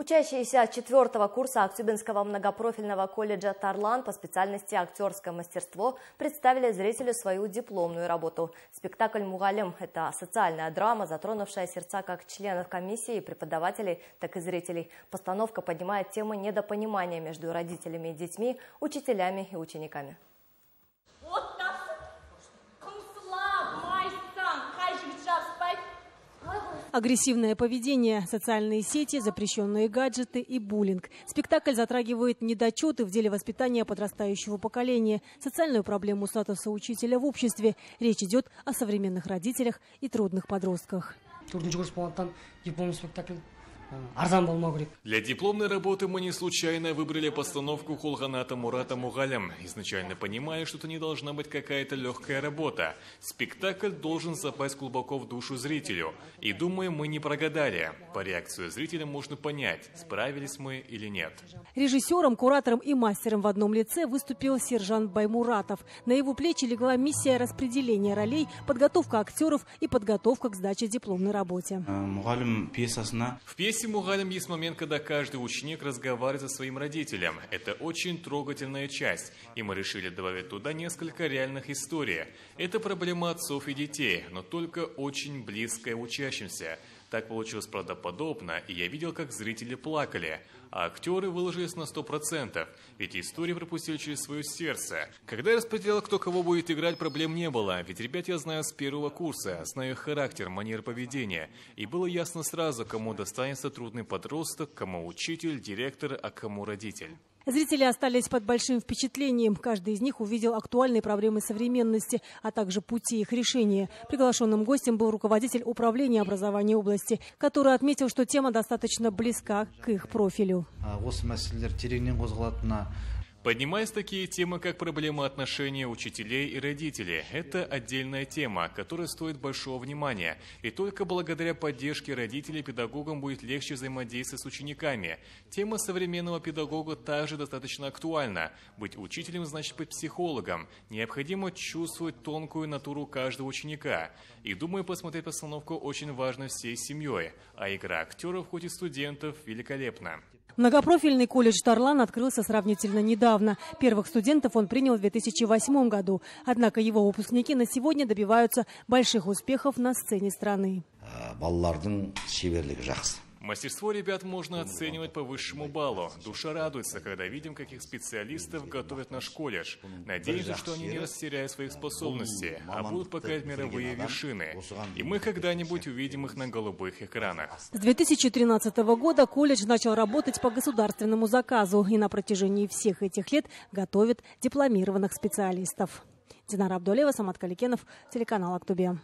Учащиеся 4-го курса Актюбинского многопрофильного колледжа «Тарлан» по специальности «Актерское мастерство» представили зрителю свою дипломную работу. Спектакль «Мугалим» – это социальная драма, затронувшая сердца как членов комиссии, преподавателей, так и зрителей. Постановка поднимает темы недопонимания между родителями и детьми, учителями и учениками. Агрессивное поведение, социальные сети, запрещенные гаджеты и буллинг. Спектакль затрагивает недочеты в деле воспитания подрастающего поколения, социальную проблему статуса учителя в обществе. Речь идет о современных родителях и трудных подростках. Для дипломной работы мы не случайно выбрали постановку Хулганата Мурата «Мугалим», изначально понимая, что это не должна быть какая-то легкая работа. Спектакль должен запасть глубоко в душу зрителю. И думаю, мы не прогадали. По реакции зрителя можно понять, справились мы или нет. Режиссером, куратором и мастером в одном лице выступил сержант Баймуратов. На его плечи легла миссия распределения ролей, подготовка актеров и подготовка к сдаче дипломной работе. В пьесе «Мугалим» есть момент, когда каждый ученик разговаривает со своим родителем. Это очень трогательная часть, и мы решили добавить туда несколько реальных историй. Это проблема отцов и детей, но только очень близкая учащимся. Так получилось правдоподобно, и я видел, как зрители плакали. А актеры выложились на 100%, ведь истории пропустили через свое сердце. Когда я распределял, кто кого будет играть, проблем не было, ведь ребят я знаю с 1-го курса, знаю их характер, манер поведения. И было ясно сразу, кому достанется трудный подросток, кому учитель, директор, а кому родитель. Зрители остались под большим впечатлением. Каждый из них увидел актуальные проблемы современности, а также пути их решения. Приглашенным гостем был руководитель управления образования области, который отметил, что тема достаточно близка к их профилю. Поднимаясь такие темы, как проблема отношений учителей и родителей, это отдельная тема, которая стоит большого внимания. И только благодаря поддержке родителей педагогам будет легче взаимодействовать с учениками. Тема современного педагога также достаточно актуальна. Быть учителем значит быть психологом. Необходимо чувствовать тонкую натуру каждого ученика. И думаю, посмотреть постановку очень важно всей семьей. А игра актеров, хоть и студентов, великолепна. Многопрофильный колледж «Тарлан» открылся сравнительно недавно. Первых студентов он принял в 2008 году. Однако его выпускники на сегодня добиваются больших успехов на сцене страны. Мастерство ребят можно оценивать по высшему баллу. Душа радуется, когда видим, каких специалистов готовят наш колледж. Надеемся, что они не растеряют своих способностей, а будут покорять мировые вершины. И мы когда-нибудь увидим их на голубых экранах. С 2013 года колледж начал работать по государственному заказу. И на протяжении всех этих лет готовит дипломированных специалистов. Динара Абдулова, Самат Каликенов, телеканал Актобе.